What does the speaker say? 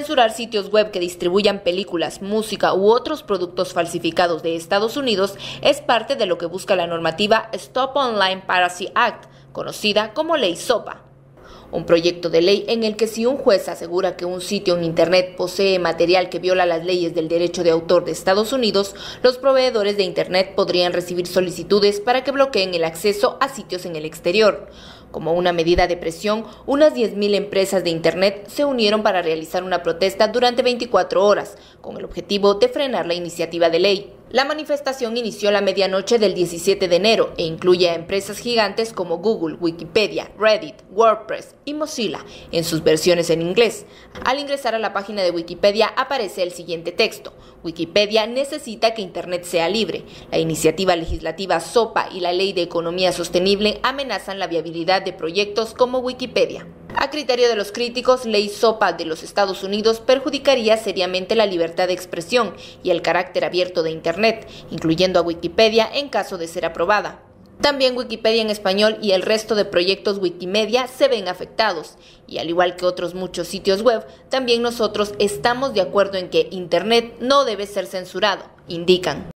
Censurar sitios web que distribuyan películas, música u otros productos falsificados de Estados Unidos es parte de lo que busca la normativa Stop Online Piracy Act, conocida como Ley SOPA. Un proyecto de ley en el que si un juez asegura que un sitio en Internet posee material que viola las leyes del derecho de autor de Estados Unidos, los proveedores de Internet podrían recibir solicitudes para que bloqueen el acceso a sitios en el exterior. Como una medida de presión, unas 10.000 empresas de Internet se unieron para realizar una protesta durante 24 horas, con el objetivo de frenar la iniciativa de ley. La manifestación inició a la medianoche del 17 de enero e incluye a empresas gigantes como Google, Wikipedia, Reddit, WordPress y Mozilla en sus versiones en inglés. Al ingresar a la página de Wikipedia aparece el siguiente texto: Wikipedia necesita que Internet sea libre. La iniciativa legislativa SOPA y la Ley de Economía Sostenible amenazan la viabilidad de proyectos como Wikipedia. A criterio de los críticos, Ley SOPA de los Estados Unidos perjudicaría seriamente la libertad de expresión y el carácter abierto de Internet, incluyendo a Wikipedia en caso de ser aprobada. También Wikipedia en español y el resto de proyectos Wikimedia se ven afectados. Y al igual que otros muchos sitios web, también nosotros estamos de acuerdo en que Internet no debe ser censurado, indican.